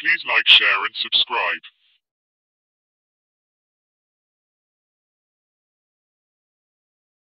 Please like, share and subscribe.